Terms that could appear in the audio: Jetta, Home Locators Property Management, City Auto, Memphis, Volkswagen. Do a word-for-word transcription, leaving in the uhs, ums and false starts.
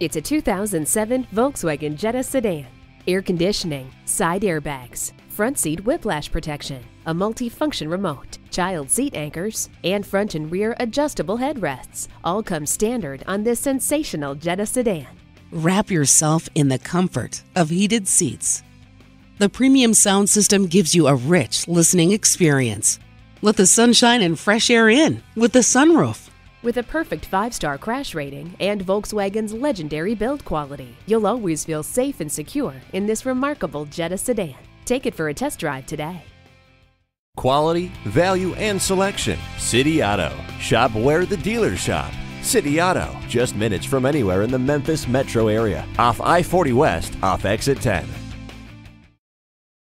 It's a two thousand seven Volkswagen Jetta sedan. Air conditioning, side airbags, front seat whiplash protection, a multi-function remote, child seat anchors, and front and rear adjustable headrests all come standard on this sensational Jetta sedan. Wrap yourself in the comfort of heated seats. The premium sound system gives you a rich listening experience. Let the sunshine and fresh air in with the sunroof. With a perfect five-star crash rating and Volkswagen's legendary build quality, you'll always feel safe and secure in this remarkable Jetta sedan. Take it for a test drive today. Quality, value, and selection. City Auto. Shop where the dealers shop. City Auto. Just minutes from anywhere in the Memphis metro area. Off I forty West, off exit ten.